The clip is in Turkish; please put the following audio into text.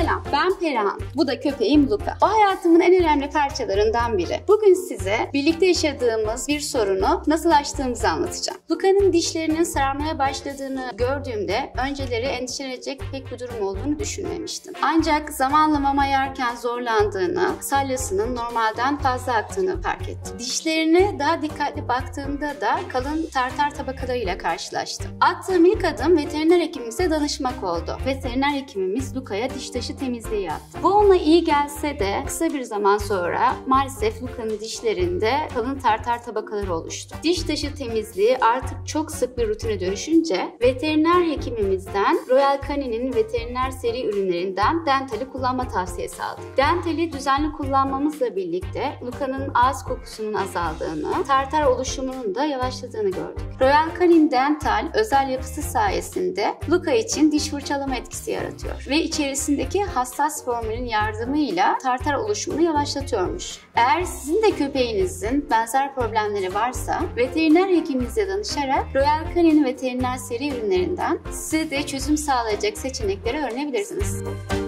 Selam, ben Peran. Bu da köpeğim Luka. O hayatımın en önemli parçalarından biri. Bugün size birlikte yaşadığımız bir sorunu nasıl aştığımızı anlatacağım. Luka'nın dişlerinin sararmaya başladığını gördüğümde önceleri endişelenecek pek bir durum olduğunu düşünmemiştim. Ancak zamanla mama yerken zorlandığını, salyasının normalden fazla aktığını fark ettim. Dişlerine daha dikkatli baktığımda da kalın tartar tabakalarıyla karşılaştım. Attığım ilk adım veteriner hekimimize danışmak oldu. Veteriner hekimimiz Luka'ya diş taşı temizliği yaptı. Bu ona iyi gelse de kısa bir zaman sonra maalesef Luka'nın dişlerinde kalın tartar tabakaları oluştu. Diş taşı temizliği artık çok sık bir rutine dönüşünce veteriner hekimimizden Royal Canin'in Veteriner Seri Ürünlerinden Dental'i kullanma tavsiyesi aldım. Dental'i düzenli kullanmamızla birlikte Luka'nın ağız kokusunun azaldığını, tartar oluşumunun da yavaşladığını gördük. Royal Canin Dental özel yapısı sayesinde Luka için diş fırçalama etkisi yaratıyor ve içerisindeki hassas formülün yardımıyla tartar oluşumunu yavaşlatıyormuş. Eğer sizin de köpeğinizin benzer problemleri varsa veteriner hekiminize danışarak Royal Canin Veteriner Seri Ürünlerinden size de çözüm sağlayacak seçenekleri öğrenebilirsiniz.